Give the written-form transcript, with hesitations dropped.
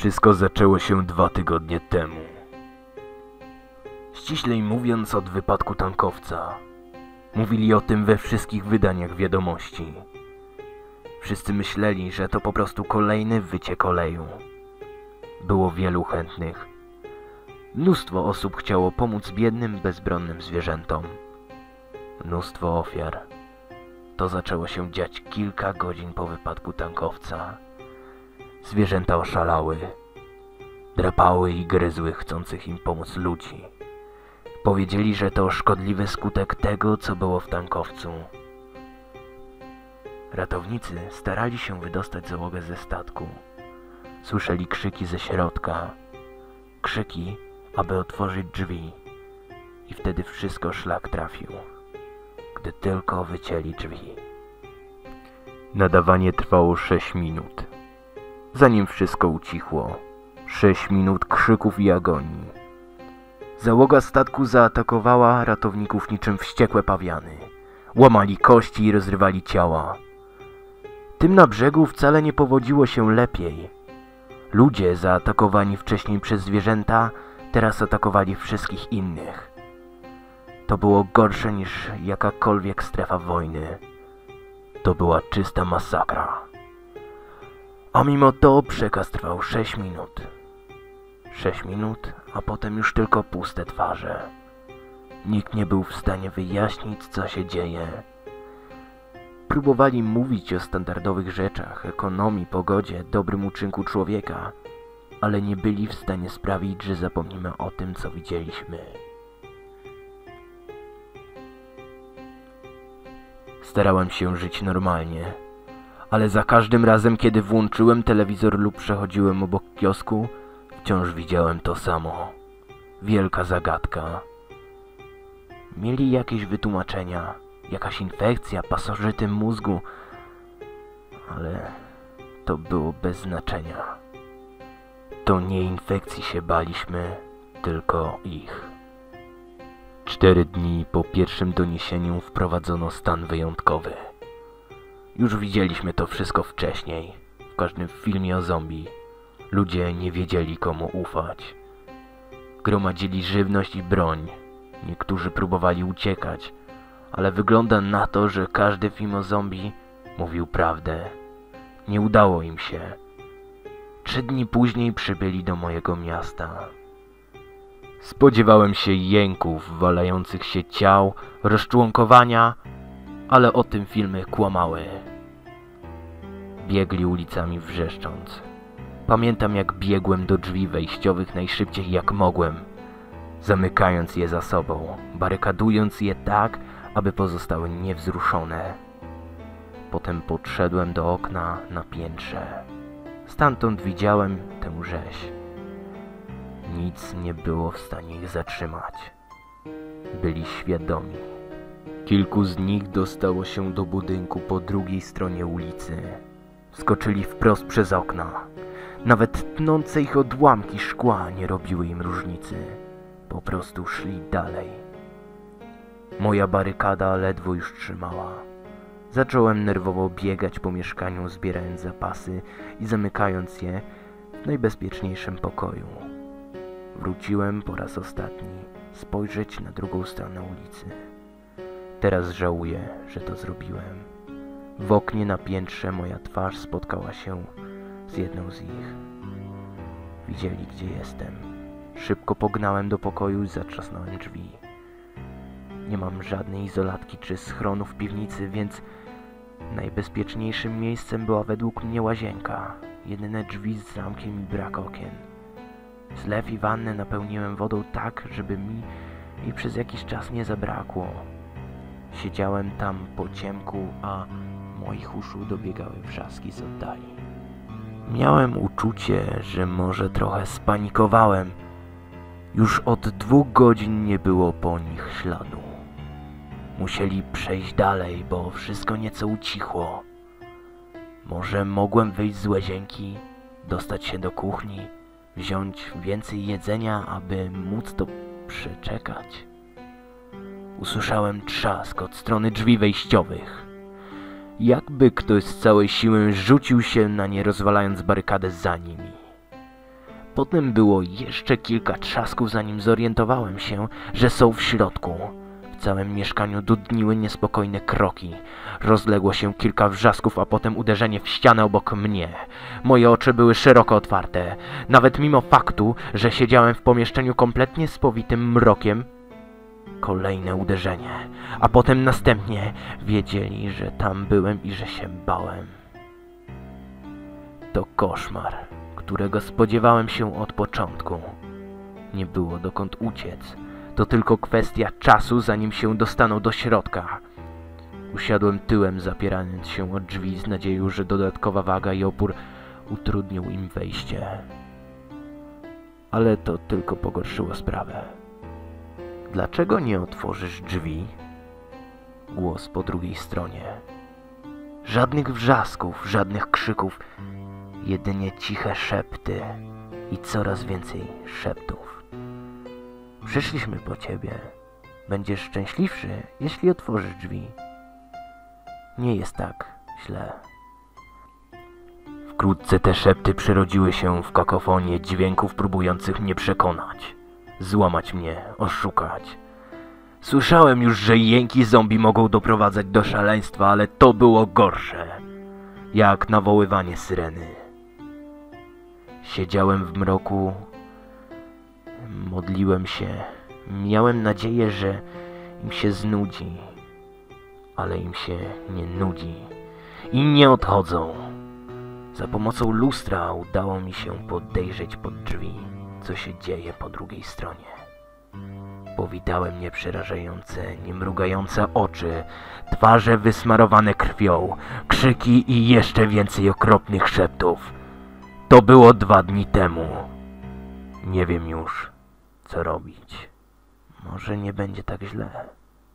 Wszystko zaczęło się 2 tygodnie temu. Ściślej mówiąc, od wypadku tankowca. Mówili o tym we wszystkich wydaniach wiadomości. Wszyscy myśleli, że to po prostu kolejny wyciek oleju. Było wielu chętnych. Mnóstwo osób chciało pomóc biednym, bezbronnym zwierzętom. Mnóstwo ofiar. To zaczęło się dziać kilka godzin po wypadku tankowca. Zwierzęta oszalały. Drapały i gryzły chcących im pomóc ludzi. Powiedzieli, że to szkodliwy skutek tego, co było w tankowcu. Ratownicy starali się wydostać załogę ze statku. Słyszeli krzyki ze środka. Krzyki, aby otworzyć drzwi. I wtedy wszystko szlak trafił. Gdy tylko wycięli drzwi. Nadawanie trwało 6 minut. Zanim wszystko ucichło. 6 minut krzyków i agonii. Załoga statku zaatakowała ratowników niczym wściekłe pawiany. Łamali kości i rozrywali ciała. Tym na brzegu wcale nie powodziło się lepiej. Ludzie zaatakowani wcześniej przez zwierzęta teraz atakowali wszystkich innych. To było gorsze niż jakakolwiek strefa wojny. To była czysta masakra. A mimo to przekaz trwał 6 minut. 6 minut, a potem już tylko puste twarze. Nikt nie był w stanie wyjaśnić, co się dzieje. Próbowali mówić o standardowych rzeczach, ekonomii, pogodzie, dobrym uczynku człowieka, ale nie byli w stanie sprawić, że zapomnimy o tym, co widzieliśmy. Starałem się żyć normalnie, ale za każdym razem, kiedy włączyłem telewizor lub przechodziłem obok kiosku, wciąż widziałem to samo. Wielka zagadka. Mieli jakieś wytłumaczenia, jakaś infekcja, pasożyty mózgu, ale to było bez znaczenia. To nie infekcji się baliśmy, tylko ich. 4 dni po pierwszym doniesieniu wprowadzono stan wyjątkowy. Już widzieliśmy to wszystko wcześniej, w każdym filmie o zombie. Ludzie nie wiedzieli, komu ufać. Gromadzili żywność i broń. Niektórzy próbowali uciekać, ale wygląda na to, że każdy film o zombie mówił prawdę. Nie udało im się. 3 dni później przybyli do mojego miasta. Spodziewałem się jęków, walających się ciał, rozczłonkowania, ale o tym filmy kłamały. Biegli ulicami wrzeszcząc. Pamiętam, jak biegłem do drzwi wejściowych najszybciej jak mogłem, zamykając je za sobą, barykadując je tak, aby pozostały niewzruszone. Potem podszedłem do okna na piętrze. Stamtąd widziałem tę rzeź. Nic nie było w stanie ich zatrzymać. Byli świadomi. Kilku z nich dostało się do budynku po drugiej stronie ulicy. Skoczyli wprost przez okna. Nawet tnące ich odłamki szkła nie robiły im różnicy. Po prostu szli dalej. Moja barykada ledwo już trzymała. Zacząłem nerwowo biegać po mieszkaniu, zbierając zapasy i zamykając je w najbezpieczniejszym pokoju. Wróciłem po raz ostatni spojrzeć na drugą stronę ulicy. Teraz żałuję, że to zrobiłem. W oknie na piętrze moja twarz spotkała się z jedną z ich. Widzieli, gdzie jestem. Szybko pognałem do pokoju i zatrzasnąłem drzwi. Nie mam żadnej izolatki czy schronu w piwnicy, więc najbezpieczniejszym miejscem była według mnie łazienka. Jedyne drzwi z zamkiem i brak okien. Zlew i wannę napełniłem wodą tak, żeby mi jej przez jakiś czas nie zabrakło. Siedziałem tam po ciemku, a moich uszu dobiegały wrzaski z oddali. Miałem uczucie, że może trochę spanikowałem. Już od 2 godzin nie było po nich śladu. Musieli przejść dalej, bo wszystko nieco ucichło. Może mogłem wyjść z łazienki, dostać się do kuchni, wziąć więcej jedzenia, aby móc to przeczekać. Usłyszałem trzask od strony drzwi wejściowych. Jakby ktoś z całej siły rzucił się na nie, rozwalając barykadę za nimi. Potem było jeszcze kilka trzasków, zanim zorientowałem się, że są w środku. W całym mieszkaniu dudniły niespokojne kroki. Rozległo się kilka wrzasków, a potem uderzenie w ścianę obok mnie. Moje oczy były szeroko otwarte. Nawet mimo faktu, że siedziałem w pomieszczeniu kompletnie spowitym mrokiem, kolejne uderzenie, a potem następnie. Wiedzieli, że tam byłem i że się bałem. To koszmar, którego spodziewałem się od początku. Nie było dokąd uciec. To tylko kwestia czasu, zanim się dostaną do środka. Usiadłem tyłem, zapierając się od drzwi z nadzieją, że dodatkowa waga i opór utrudnią im wejście. Ale to tylko pogorszyło sprawę. Dlaczego nie otworzysz drzwi? Głos po drugiej stronie. Żadnych wrzasków, żadnych krzyków, jedynie ciche szepty i coraz więcej szeptów. Przyszliśmy po ciebie. Będziesz szczęśliwszy, jeśli otworzysz drzwi. Nie jest tak źle. Wkrótce te szepty przerodziły się w kakofonię dźwięków próbujących mnie przekonać, złamać mnie, oszukać. Słyszałem już, że jęki zombie mogą doprowadzać do szaleństwa, ale to było gorsze. Jak nawoływanie syreny. Siedziałem w mroku, modliłem się. Miałem nadzieję, że im się znudzi, ale im się nie nudzi i nie odchodzą. Za pomocą lustra udało mi się podejrzeć pod drzwi, co się dzieje po drugiej stronie. Powitały mnie przerażające, niemrugające oczy, twarze wysmarowane krwią, krzyki i jeszcze więcej okropnych szeptów. To było 2 dni temu. Nie wiem już, co robić. Może nie będzie tak źle.